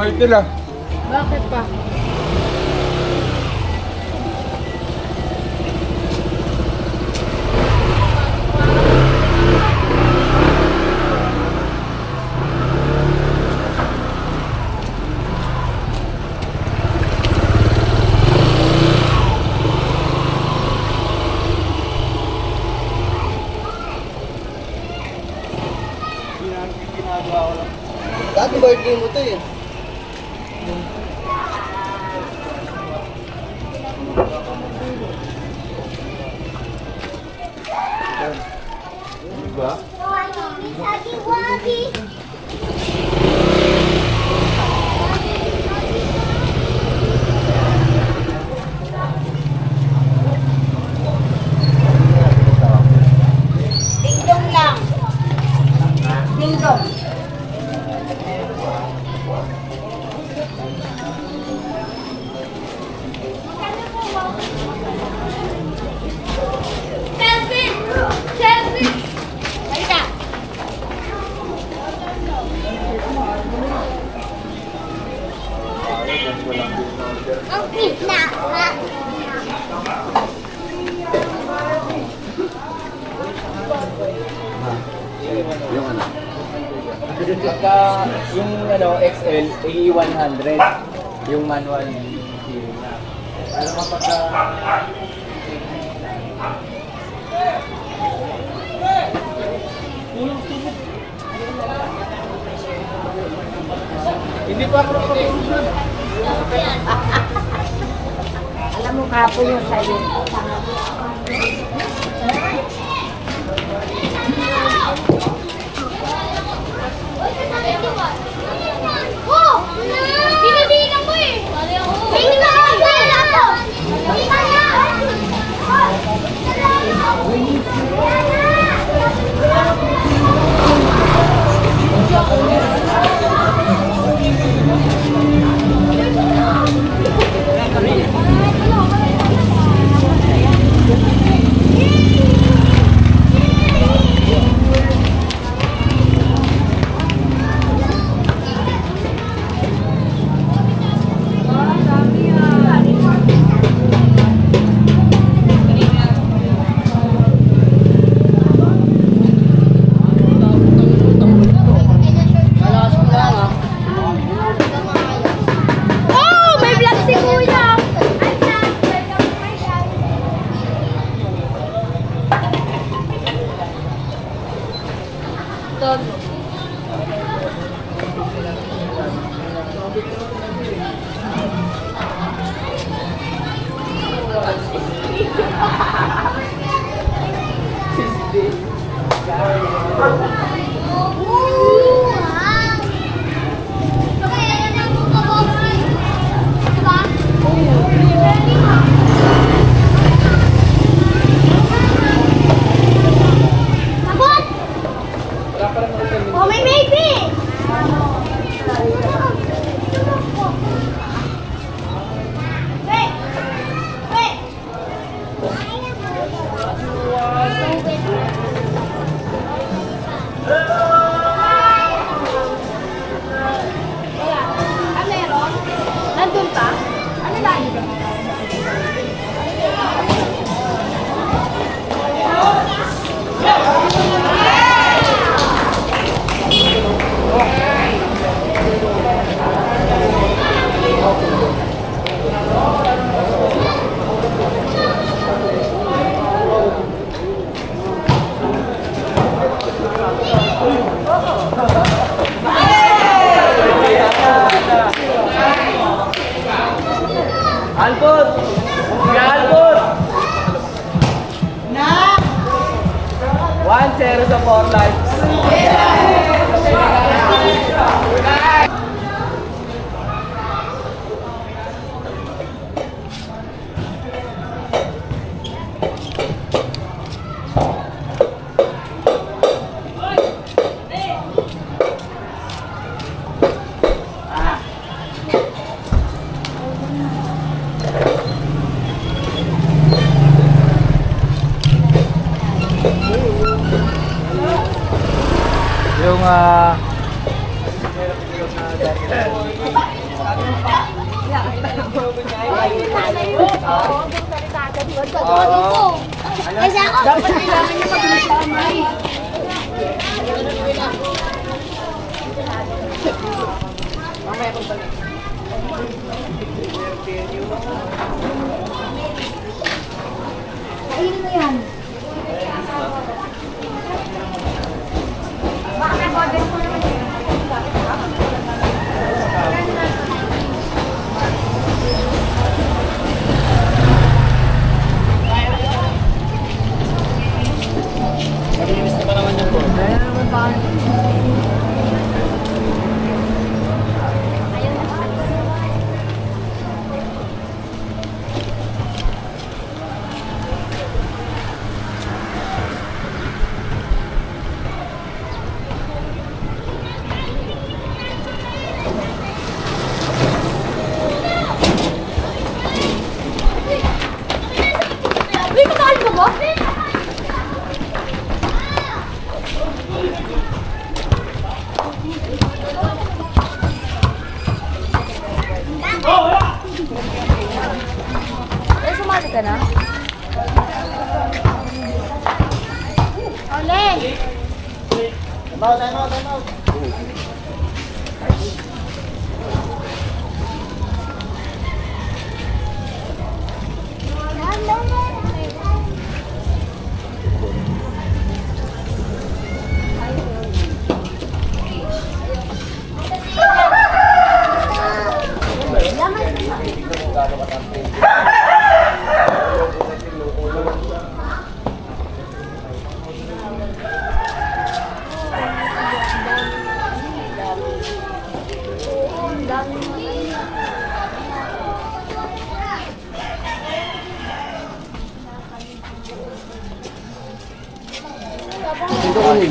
Mait nila. Bakit pa? Dati birthday mo to yun. Diba? Wagi-wagi! Dingdong lang! Dingdong! Pagka yung XL, AE100, yung manual yung na. Alam mo pagka... Hindi pa ako Hapon yun sa'yo. Binibihinan ko eh! Binibihinan ko eh! Ako! Binibihinan! What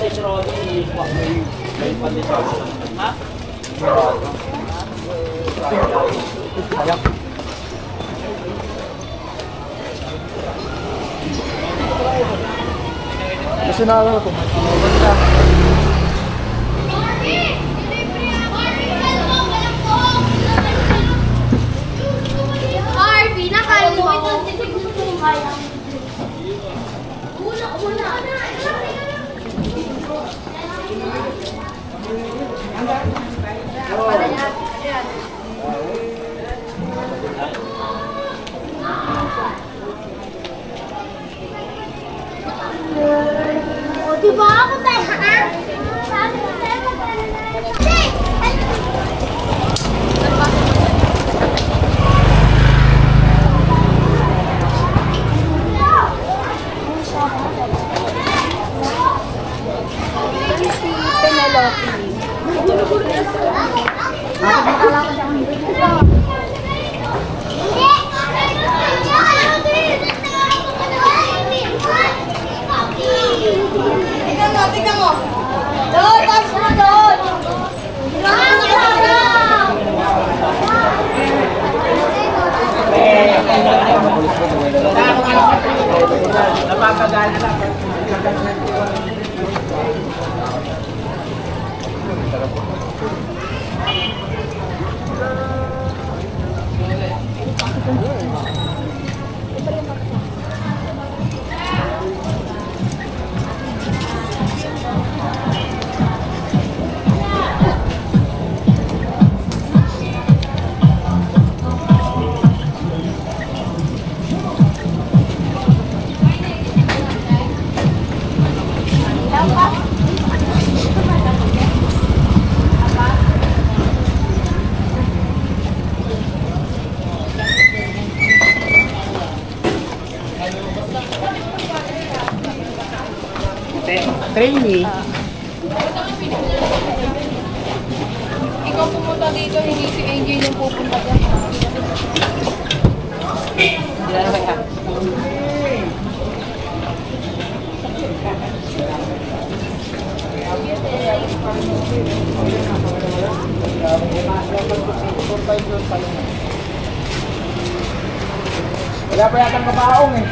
they should all be, what they National ako. Harvey, nakalimutan ko titig ng tungkay. Una. Trainee. Ikaw pumunta dito, hindi si AJ yung pupunta dyan. Wala pa yatang kabaong eh.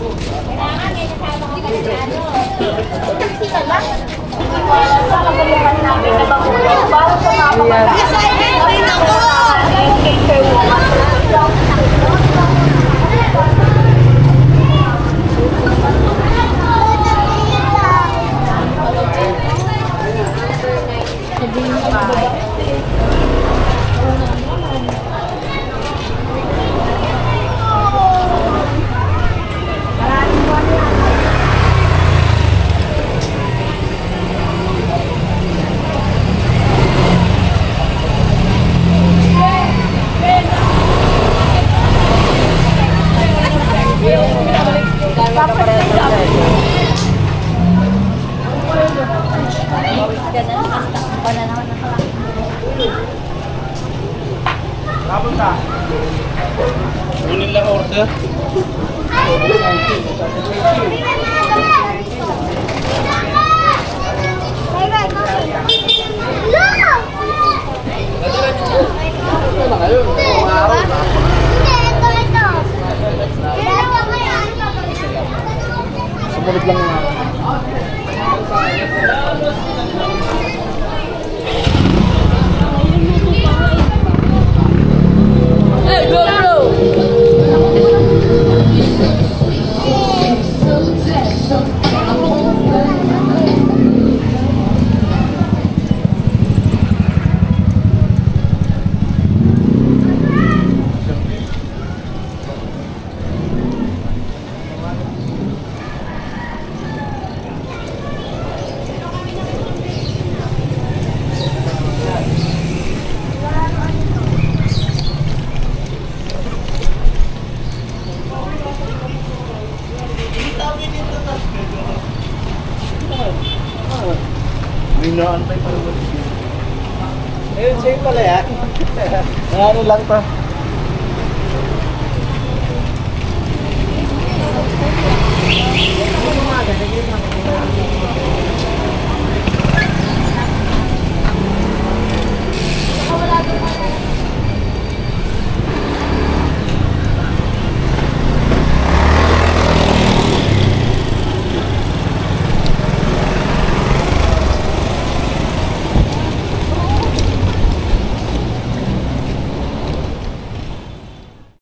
Kailangan eh, kasama ko kasi Lang pa.